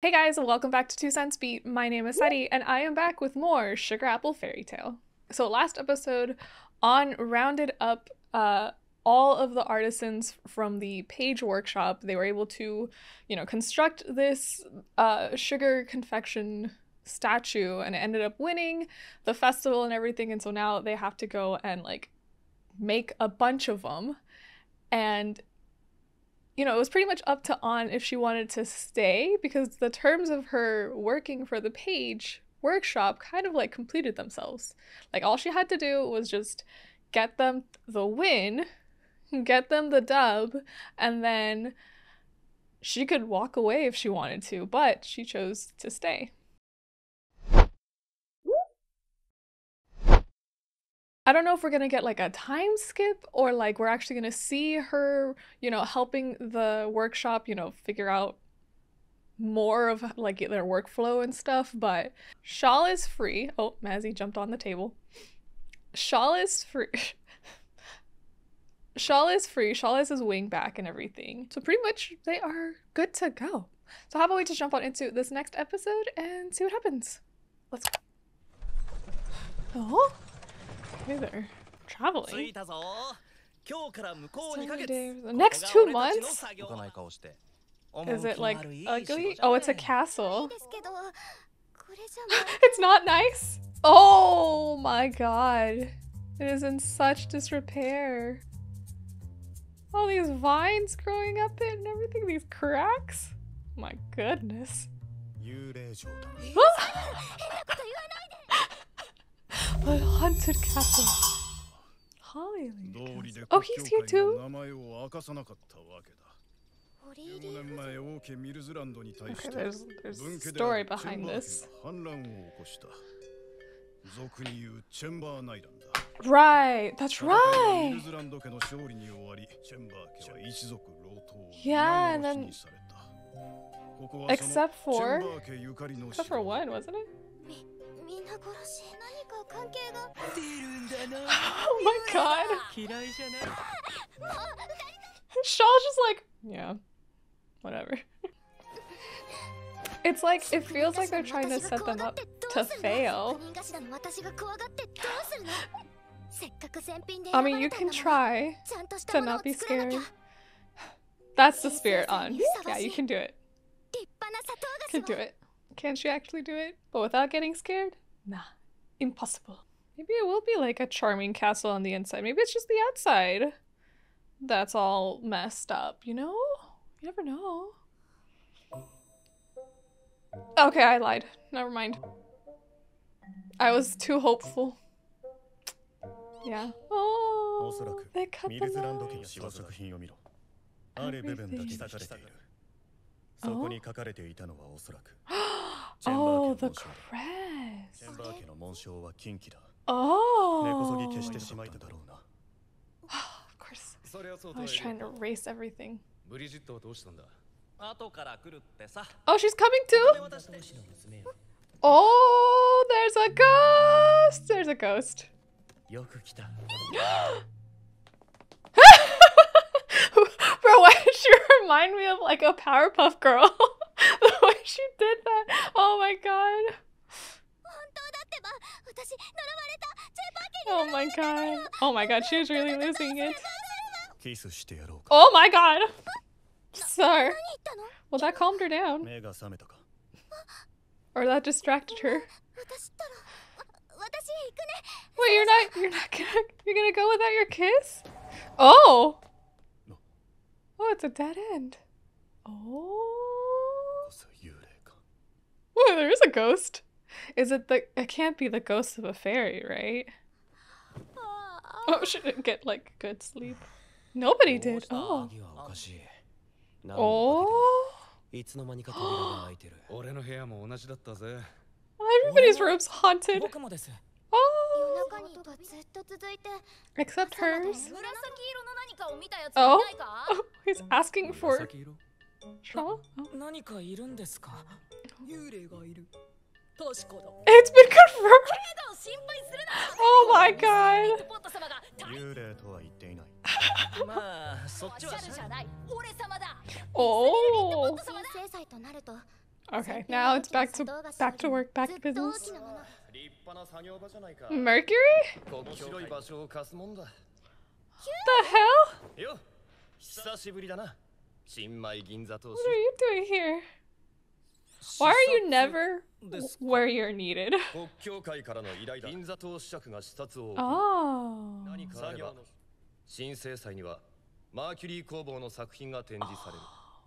Hey guys, welcome back to 2 Cents Beat. My name is Sadie, and I am back with more Sugar Apple Fairy Tale. So last episode, On rounded up all of the artisans from the page workshop. They were able to, construct this sugar confection statue, and it ended up winning the festival and everything. And so now they have to go and make a bunch of them, and it was pretty much up to On if she wanted to stay, because the terms of her working for the page workshop kind of completed themselves. All she had to do was just get them the win, get them the dub, and then she could walk away if she wanted to, but she chose to stay. I don't know if we're gonna get a time skip, or we're actually gonna see her, helping the workshop, figure out more of their workflow and stuff, but Shaul is free. Oh, Mazzy jumped on the table. Shaul is free. Shaul is free. Shaul is his wing back and everything. So pretty much they are good to go. So how about we just jump on into this next episode and see what happens? Let's go. Oh? Hey there. Traveling. The next 2 months? Is it ugly? Oh, it's a castle. It's not nice? Oh my god. It is in such disrepair. All these vines growing up it and everything, these cracks. My goodness. A haunted castle. Holy castle. Oh, he's here too? Okay, there's a story behind this. Right, that's right! Yeah, and then... Except for one, wasn't it? Oh my god! Shaw's just yeah, whatever. It's it feels like they're trying to set them up to fail. I mean, you can try to not be scared. That's the spirit, On. Yeah, you can do it. You can do it. Can she actually do it? But without getting scared? Nah. Impossible. Maybe it will be a charming castle on the inside. Maybe it's just the outside that's all messed up, You never know. Okay, I lied. Never mind. I was too hopeful. Yeah. Oh, they cut them out. Oh? Oh, the crest. Oh. Of course. I was trying to erase everything. Oh, she's coming too? Oh, there's a ghost. There's a ghost. Bro, why did she remind me of a Powerpuff Girl? The way she did that. Oh my god. Oh my god. Oh my god, she was really losing it. Oh my god. Sir. Well, that calmed her down. Or that distracted her. Wait, you're gonna go without your kiss? Oh. Oh, it's a dead end. Oh. Whoa, there is a ghost. Is it it can't be the ghost of a fairy, right? Oh, she didn't get good sleep. Nobody did. Oh. Oh. Everybody's room's haunted. Oh. Except hers. Oh. Oh, he's asking for Shaul? Oh. It's been confirmed. Oh my god. Oh. Okay, now it's back to work, back to business. Mercury? What the hell? What are you doing here? Why are you never where you're needed? Oh.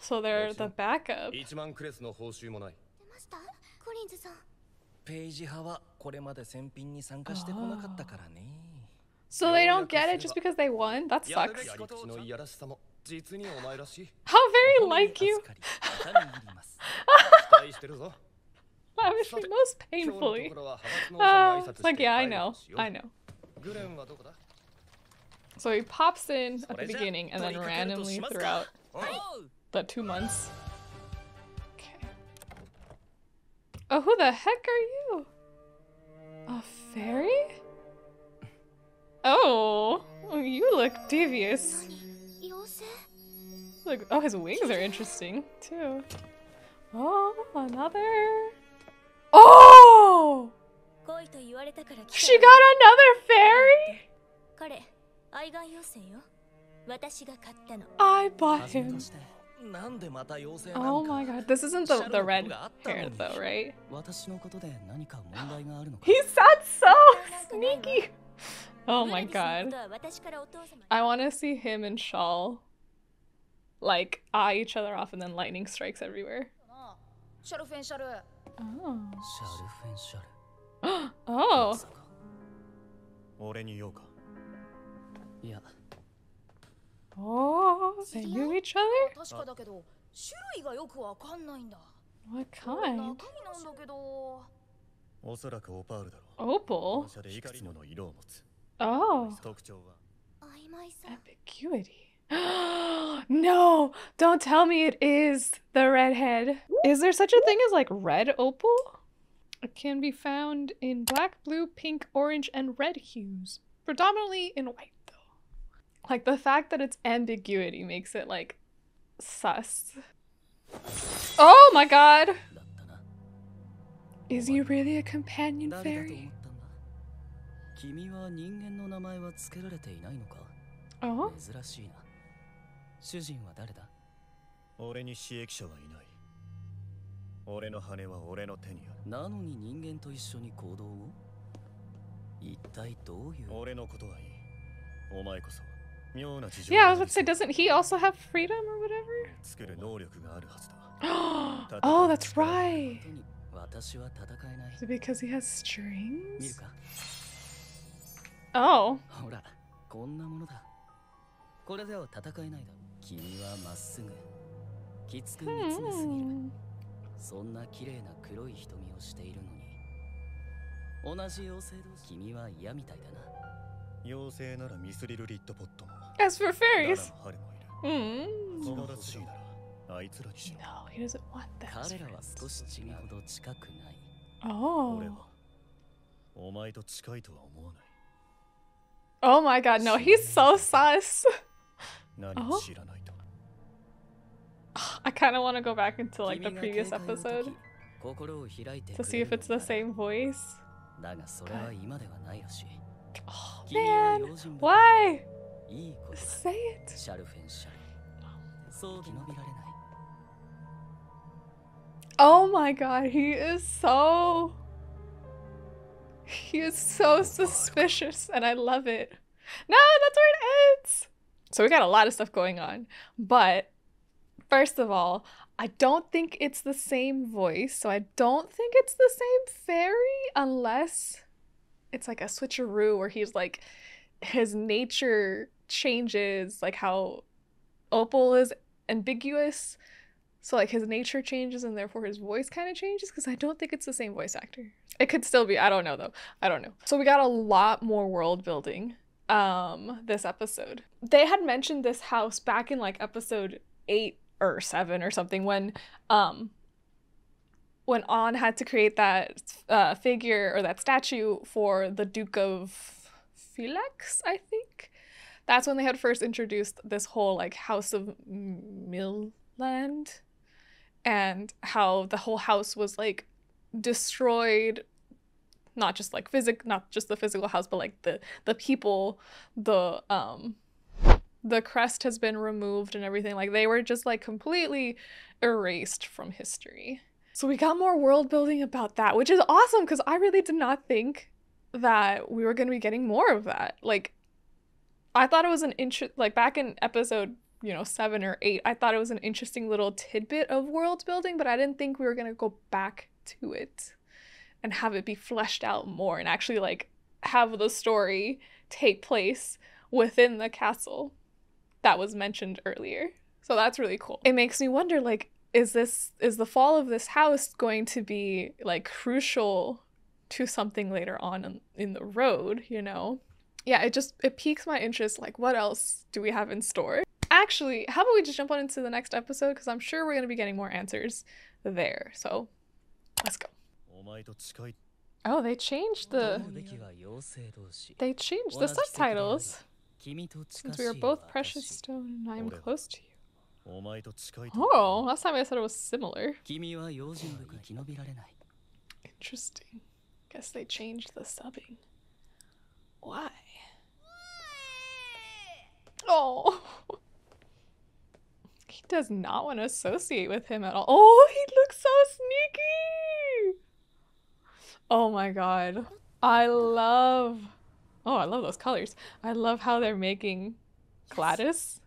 So they're the backup. Oh. So they don't get it just because they won? That sucks. How very like you. Lavishly, most painfully. It's like, yeah, I know. So he pops in at the beginning and then randomly throughout the 2 months. Okay. Oh, who the heck are you? A fairy? Oh, you look devious. Look, oh, his wings are interesting too. Oh, another. Oh! She got another fairy? I bought him. Oh my god, this isn't the red hair though, right? He sounds so sneaky. Oh my god. I want to see him and Shaul like eye each other off and then lightning strikes everywhere. Oh. Oh. Oh, they knew each other? What kind? Opal? Oh. Ambiguity. No! Don't tell me it is the redhead. Is there such a thing as like red opal? It can be found in black, blue, pink, orange, and red hues. Predominantly in white though. Like the fact that it's ambiguity makes it like sus. Oh my god! Is he really a companion fairy? Oh? Yeah, I was about to say, doesn't he also have freedom or whatever? Oh, that's right! Is it because he has strings? Oh. As for fairies, no, he doesn't want that. Oh. Oh my god, no, he's so sus. Oh. I kind of want to go back into like the previous episode to see if it's the same voice. But... Oh man, why? Say it. Oh my god, he is so suspicious and I love it. No, that's where it ends. So we got a lot of stuff going on, but first of all, I don't think it's the same voice, so I don't think it's the same fairy unless it's like a switcheroo where he's like, his nature changes, like how Opal is ambiguous, so like his nature changes and therefore his voice kind of changes, because I don't think it's the same voice actor. It could still be, I don't know though, I don't know. So we got a lot more world building this episode. They had mentioned this house back in like episode 8 or 7 or something when An had to create that figure or that statue for the Duke of Felix, I think. That's when they had first introduced this whole like house of Millsland and how the whole house was like destroyed, not just like the physical house, but like the people, the crest has been removed and everything. Like they were just like completely erased from history. So we got more world building about that, which is awesome because I really did not think that we were going to be getting more of that. Like I thought it was an like back in episode, you know, 7 or 8, I thought it was an interesting little tidbit of world building, but I didn't think we were going to go back to it and have it be fleshed out more and actually like have the story take place within the castle that was mentioned earlier. So that's really cool. It makes me wonder, like, is the fall of this house going to be like crucial to something later on in the road, you know? Yeah, it piques my interest, like what else do we have in store? Actually, how about we just jump on into the next episode, because I'm sure we're gonna be getting more answers there. So let's go. Oh, they changed the subtitles. Since we are both precious stone and I am close to you. Oh, last time I said it was similar. Interesting. Guess they changed the subbing. Why? Oh. He does not want to associate with him at all. Oh, he looks so sneaky. Oh my god. I love those colors. I love how they're making Gladius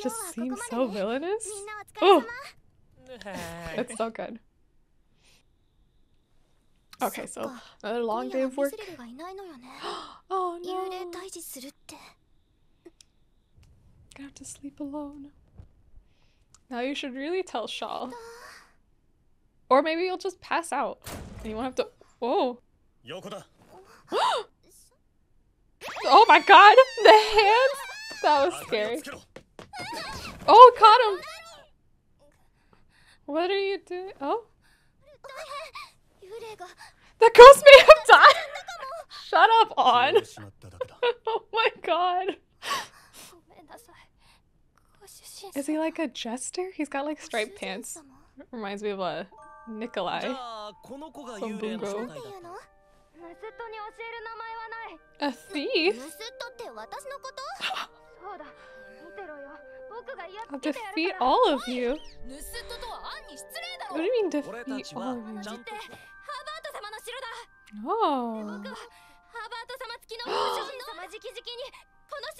just seem so villainous. Oh. It's so good. Okay, so another long day of work. Oh no. I'm gonna have to sleep alone. Now you should really tell Shaul. Or maybe you'll just pass out and you won't have to. Whoa. Oh my god! The hands! That was scary. Oh, caught him! What are you doing? Oh? The ghost may have died! Shut up, On! Oh my god! Is he like a jester? He's got like striped pants. Reminds me of a Nikolai. From Bungo. A thief? I'll defeat all of you. What do you mean defeat all of you? Oh.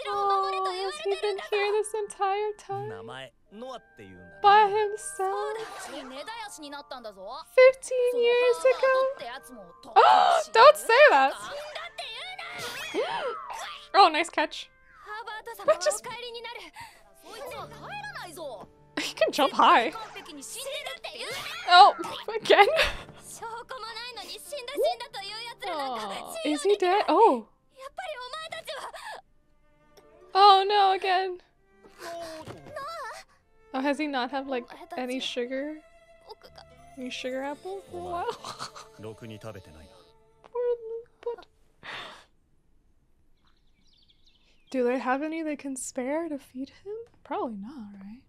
Oh, has he been here this entire time? By himself? 15 years ago? Oh, don't say that! Oh, nice catch. But just... He can jump high. Oh, again? Oh, is he dead? Oh. Oh no, again. Oh, has he not have like any sugar? Any sugar apples? Wow. Do they have any they can spare to feed him? Probably not, right?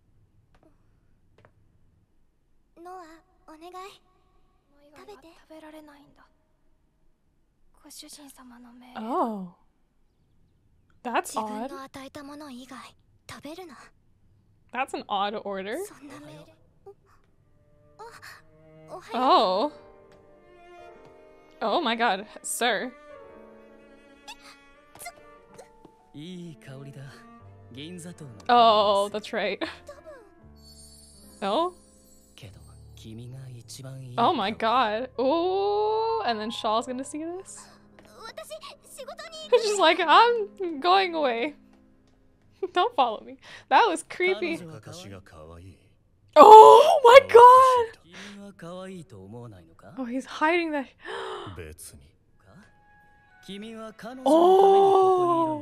Oh. That's odd. That's an odd order. Oh. Oh my god, sir. Oh, that's right. No? Oh my god. Oh, and then Shaw's gonna see this? It's just like, I'm going away. Don't follow me. That was creepy. Oh my god! Oh, he's hiding that. Oh! Oh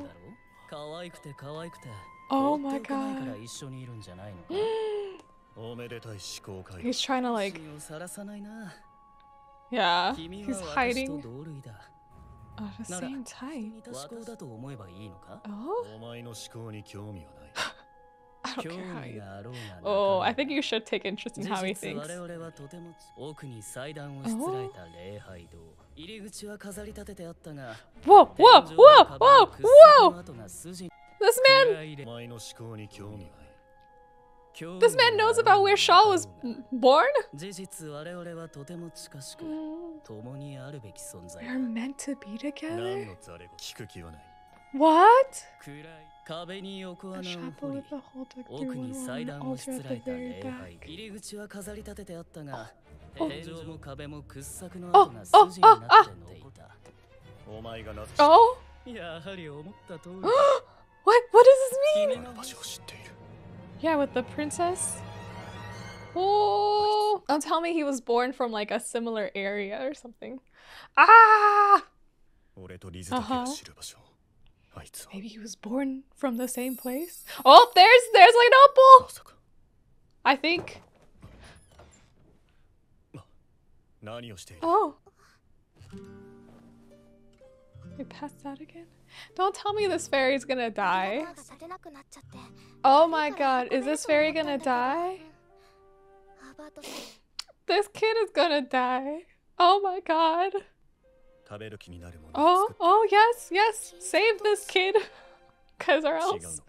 my god. He's trying to like... Yeah, he's hiding. Oh, the same type. Oh? I don't care how you... Oh, I think you should take interest in how he thinks. Oh. Whoa, whoa, whoa, whoa, whoa! This man knows about where Shaul was born? We're meant to be together? What? The chapel of the Holduck through one altar at the very back. Oh! Oh! Oh! Oh! Oh! What does this mean? Yeah, with the princess? Oh! Don't tell me he was born from like a similar area or something. Ah! Uh-huh. Maybe he was born from the same place. Oh, there's like an Opal. I think. Oh. We passed out again. Don't tell me this fairy's gonna die. Oh my god, is this fairy gonna die? This kid is gonna die. Oh my god. Oh, oh, yes, yes. Save this kid. Because or else.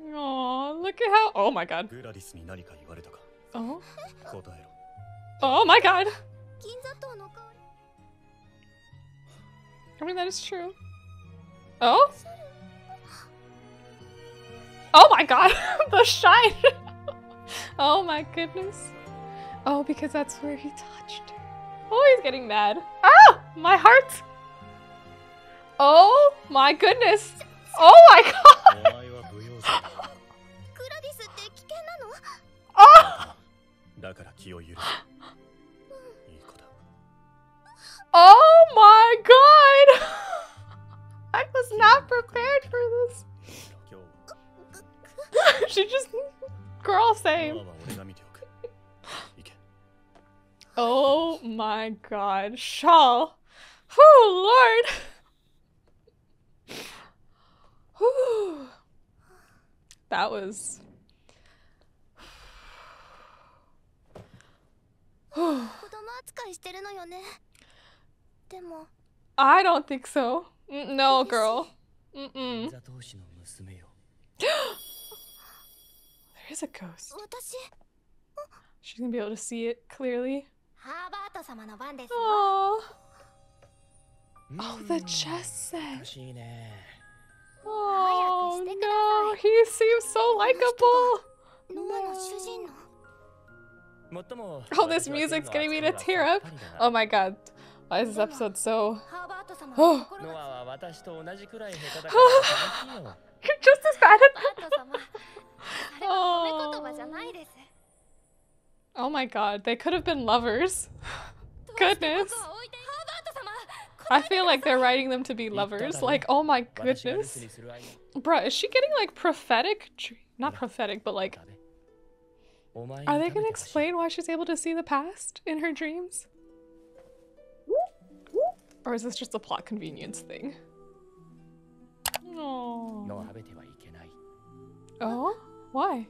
Aw, look at how... Oh my god. Oh? Oh my god. I mean, that is true. Oh? Oh my god. The shine. Oh my goodness. Oh, because that's where he touched. Oh, he's getting mad. Ah! My heart! Oh my goodness! Oh my god! Oh! Oh my god! I was not prepared for this. She just... Girl, same. Oh my god, Shaul. Oh lord. Whew. That was... I don't think so. No, girl. Mm-mm. There is a ghost. She's gonna be able to see it clearly. Oh. Oh, the chess set. Oh no, he seems so likable. Oh, this music's getting me to tear up. Oh my god, why is this episode so? Oh. You're just as bad at that. Oh. Oh my god, they could have been lovers. Goodness. I feel like they're writing them to be lovers. Like, oh my goodness. Bruh, is she getting like prophetic? Not prophetic, but like... Are they gonna explain why she's able to see the past in her dreams? Or is this just a plot convenience thing? Aww. Oh? Why?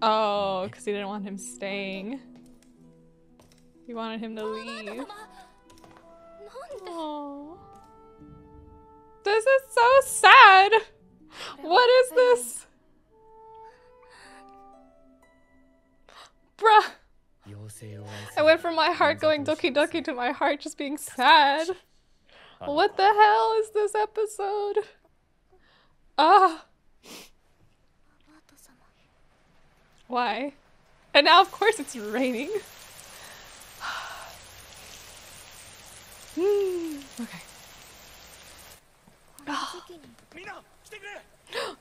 Oh, because he didn't want him staying. He wanted him to leave. Oh, this is so sad. What is this? Bruh. I went from my heart going doki doki to my heart just being sad. What the hell is this episode? Ah. Why? And now, of course, it's raining. Okay. Oh.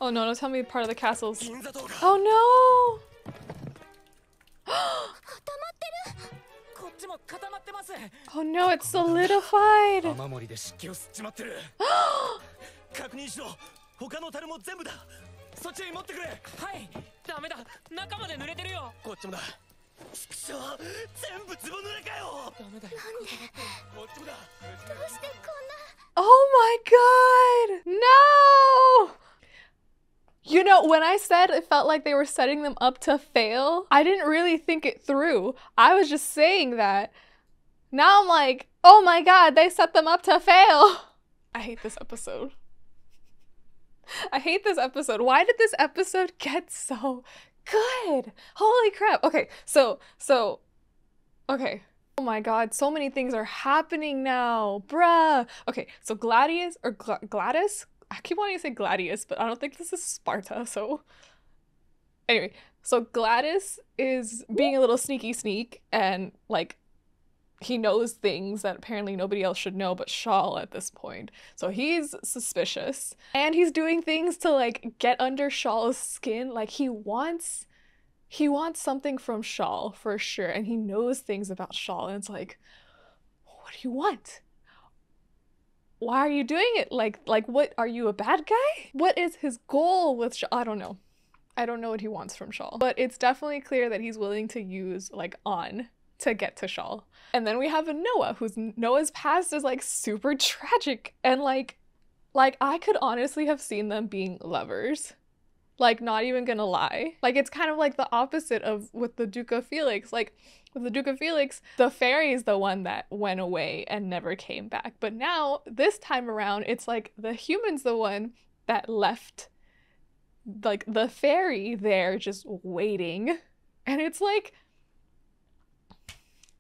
Oh no, don't tell me part of the castles. Oh no! Oh no, it's solidified! Oh my god! No! You know, when I said it felt like they were setting them up to fail, I didn't really think it through. I was just saying that. Now I'm like, oh my god, they set them up to fail. I hate this episode. I hate this episode. Why did this episode get so good? Holy crap. Okay, okay. Oh my god, so many things are happening now, bruh. Okay, so Gladius, or Gladys? I keep wanting to say Gladius, but I don't think this is Sparta, so... Anyway, so Gladius is being a little sneaky sneak, and, like, he knows things that apparently nobody else should know but Shaul at this point. So he's suspicious, and he's doing things to, like, get under Shaul's skin. Like, he wants something from Shaul, for sure, and he knows things about Shaul, and it's like, what do you want? Why are you doing it? Like, what, are you a bad guy? What is his goal with Shaul? I don't know. I don't know what he wants from Shaul. But it's definitely clear that he's willing to use, like, On to get to Shaul. And then we have Noah, Noah's past is, like, super tragic. And, like, I could honestly have seen them being lovers. Like, not even gonna lie. Like, it's kind of like the opposite of with the Duke of Felix. Like, with the Duke of Felix, the fairy is the one that went away and never came back. But now, this time around, it's like the human's the one that left, like, the fairy there just waiting. And it's like,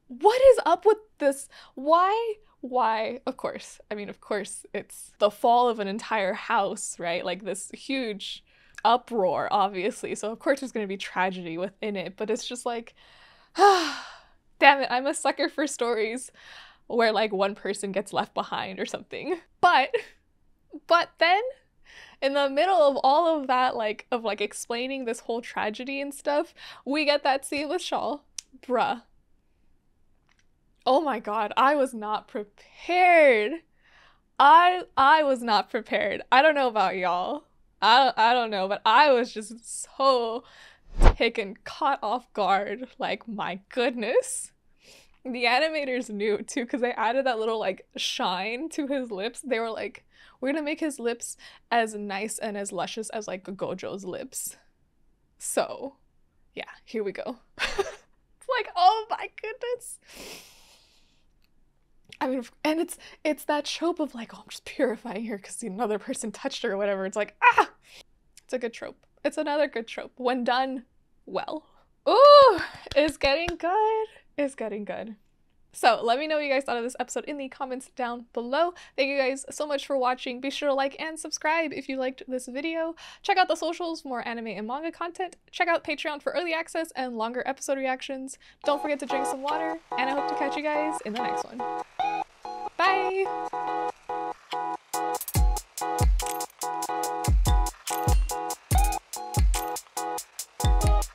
what is up with this? Why? Of course. I mean, of course, it's the fall of an entire house, right? Like, this huge uproar, obviously, so of course there's going to be tragedy within it, but it's just like, damn it, I'm a sucker for stories where, like, one person gets left behind or something. But then, in the middle of all of that, like explaining this whole tragedy and stuff, we get that scene with Shaul. Bruh. Oh my god, I was not prepared. I was not prepared. I don't know about y'all. I don't know, but I was just so taken, caught off guard, like, my goodness. The animators knew, too, because they added that little, like, shine to his lips. They were like, we're gonna make his lips as nice and as luscious as, like, Gojo's lips. So, yeah, here we go. It's like, oh my goodness. I mean, and it's that trope of, like, oh, I'm just purifying her because another person touched her or whatever. It's like, ah! It's a good trope. It's another good trope. When done well. Ooh! It's getting good. It's getting good. So, let me know what you guys thought of this episode in the comments down below. Thank you guys so much for watching. Be sure to like and subscribe if you liked this video. Check out the socials for more anime and manga content. Check out Patreon for early access and longer episode reactions. Don't forget to drink some water, and I hope to catch you guys in the next one. Bye!